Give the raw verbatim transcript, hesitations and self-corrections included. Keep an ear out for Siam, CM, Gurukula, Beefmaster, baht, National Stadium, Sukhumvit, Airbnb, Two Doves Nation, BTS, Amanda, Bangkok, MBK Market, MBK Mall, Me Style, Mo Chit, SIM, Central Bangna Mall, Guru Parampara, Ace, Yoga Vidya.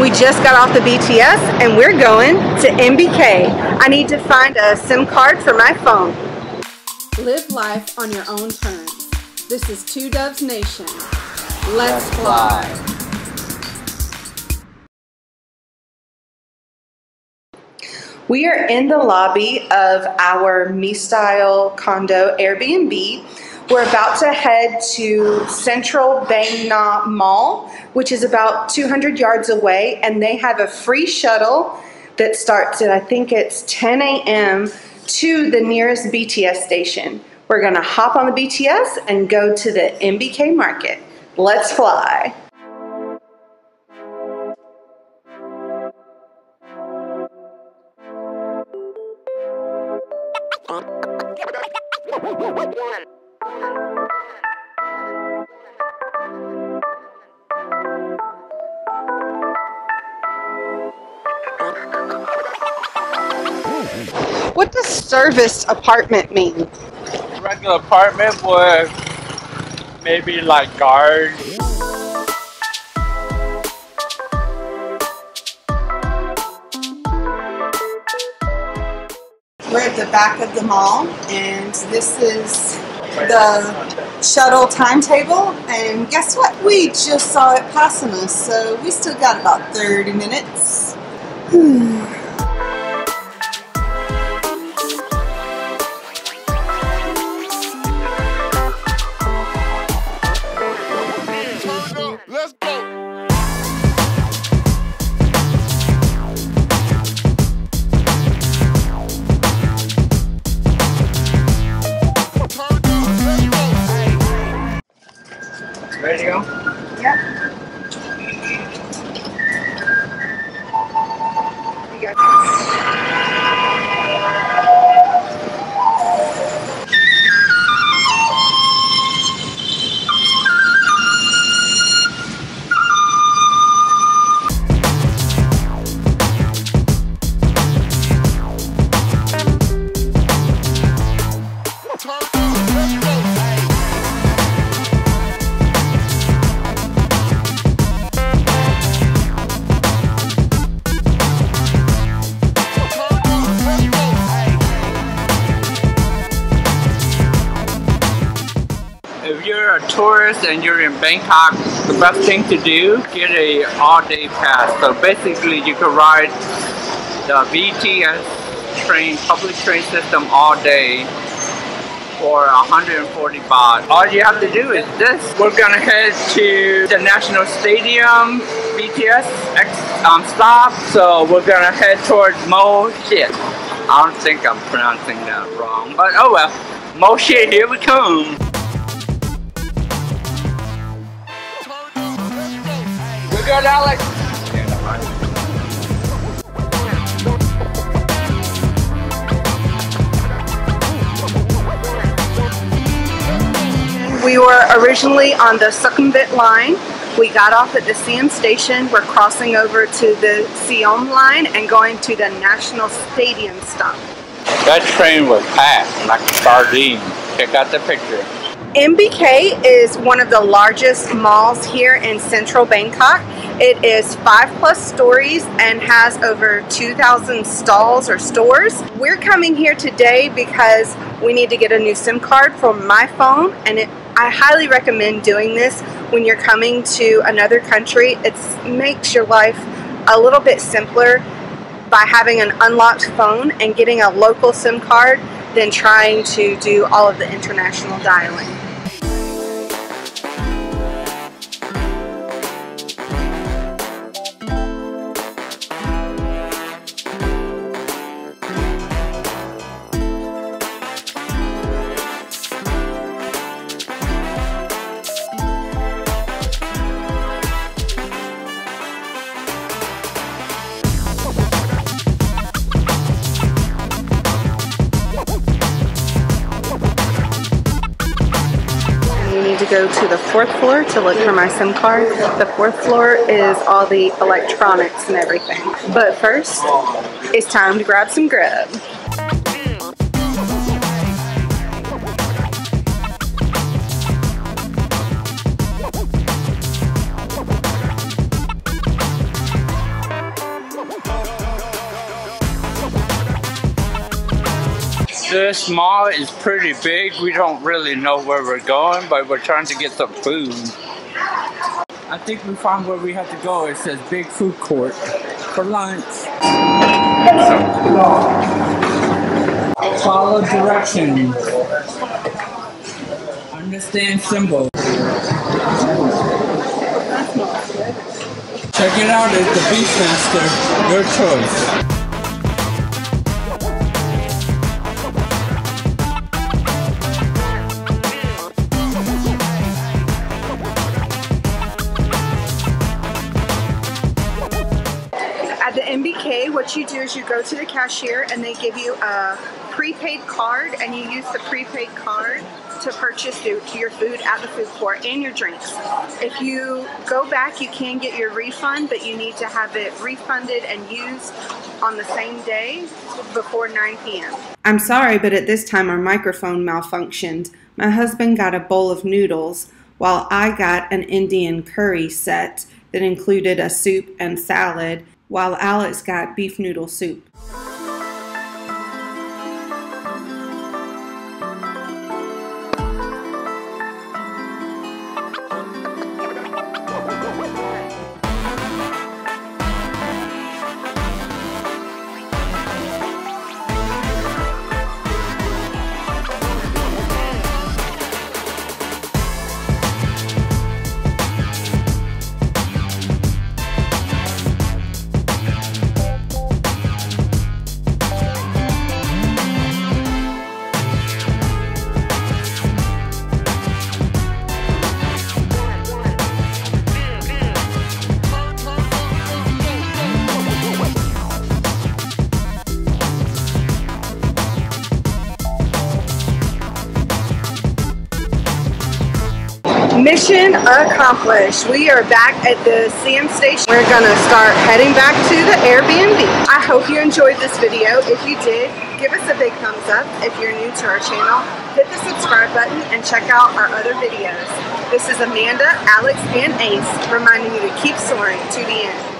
We just got off the B T S and we're going to M B K. I need to find a SIM card for my phone. Live life on your own terms. This is Two Doves Nation. Let's fly. We are in the lobby of our Me Style condo Airbnb. We're about to head to Central Bangna Mall, which is about two hundred yards away, and they have a free shuttle that starts at, I think it's ten A M to the nearest B T S station. We're gonna hop on the B T S and go to the M B K Market. Let's fly. What does service apartment mean? Regular apartment would maybe like guard. We're at the back of the mall, and this is the shuttle timetable. And guess what? We just saw it passing us, so we still got about thirty minutes. Hmm. Ready to go? Yep. Tourists and you're in Bangkok, the best thing to do, get a all-day pass. So basically you can ride the B T S train, public train system all day for one hundred forty baht. All you have to do is this. We're gonna head to the National Stadium B T S X um, stop. So we're gonna head towards Mo Chit. I don't think I'm pronouncing that wrong, but oh well. Mo Chit, here we come. Good, Alex. Okay, that's fine. We were originally on the Sukhumvit line. We got off at the C M station. We're crossing over to the Siam line and going to the National Stadium stop. That train was packed like a sardine. Check out the picture. M B K is one of the largest malls here in Central Bangkok. It is five plus stories and has over two thousand stalls or stores. We're coming here today because we need to get a new SIM card for my phone, and it, I highly recommend doing this when you're coming to another country. It makes your life a little bit simpler by having an unlocked phone and getting a local SIM card than trying to do all of the international dialing. To go to the fourth floor to look for my SIM card. The fourth floor is all the electronics and everything. But first, it's time to grab some grub. This mall is pretty big. We don't really know where we're going, but we're trying to get some food. I think we found where we have to go. It says big food court for lunch. Follow directions. Understand symbols. Check it out at the Beefmaster, your choice. M B K, what you do is you go to the cashier and they give you a prepaid card, and you use the prepaid card to purchase your food at the food court and your drinks. If you go back, you can get your refund, but you need to have it refunded and used on the same day before nine P M I'm sorry, but at this time our microphone malfunctioned. My husband got a bowl of noodles while I got an Indian curry set that included a soup and salad, while Alex got beef noodle soup. Mission accomplished. We are back at the C M station. We're gonna start heading back to the Airbnb. I hope you enjoyed this video. If you did, give us a big thumbs up. If you're new to our channel, hit the subscribe button and check out our other videos. This is Amanda, Alex, and Ace reminding you to keep soaring to the end.